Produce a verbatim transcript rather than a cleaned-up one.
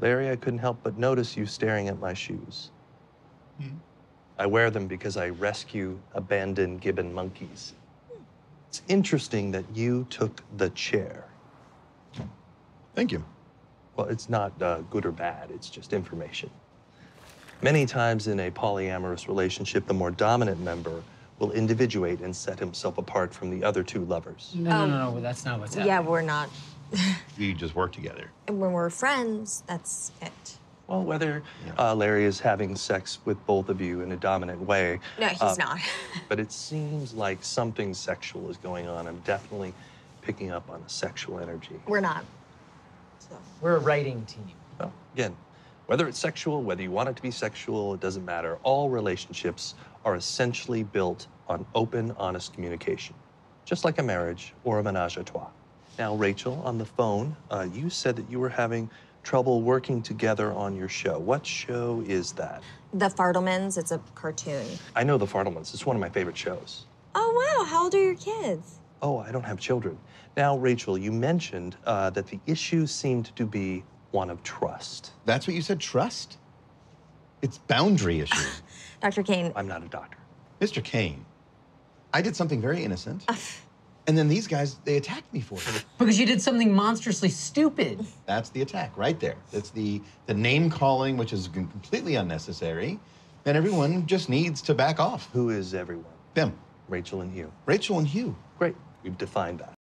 Larry, I couldn't help but notice you staring at my shoes. Mm. I wear them because I rescue abandoned gibbon monkeys. It's interesting that you took the chair. Thank you. Well, it's not uh, good or bad, it's just information. Many times in a polyamorous relationship, the more dominant member will individuate and set himself apart from the other two lovers. No, um, no, no, no, that's not what's happening. Yeah, we're not. We just work together. And when we're friends, that's it. Well, whether yeah. uh, Larry is having sex with both of you in a dominant way. No, he's uh, not. But it seems like something sexual is going on. I'm definitely picking up on a sexual energy. We're not. So. We're a writing team. Well, again, whether it's sexual, whether you want it to be sexual, it doesn't matter. All relationships are essentially built on open, honest communication, just like a marriage or a menage a trois. Now, Rachel, on the phone, uh, you said that you were having trouble working together on your show. What show is that? The Fartlemans. It's a cartoon. I know The Fartlemans. It's one of my favorite shows. Oh, wow. How old are your kids? Oh, I don't have children. Now, Rachel, you mentioned uh, that the issue seemed to be one of trust. That's what you said, trust? It's boundary issues. Doctor Kane. I'm not a doctor. Mister Kane, I did something very innocent. Uh, And then these guys, they attacked me for it. Because you did something monstrously stupid. That's the attack right there. That's the, the name-calling, which is completely unnecessary. And everyone just needs to back off. Who is everyone? Them. Rachel and Hugh. Rachel and Hugh. Great. We've defined that.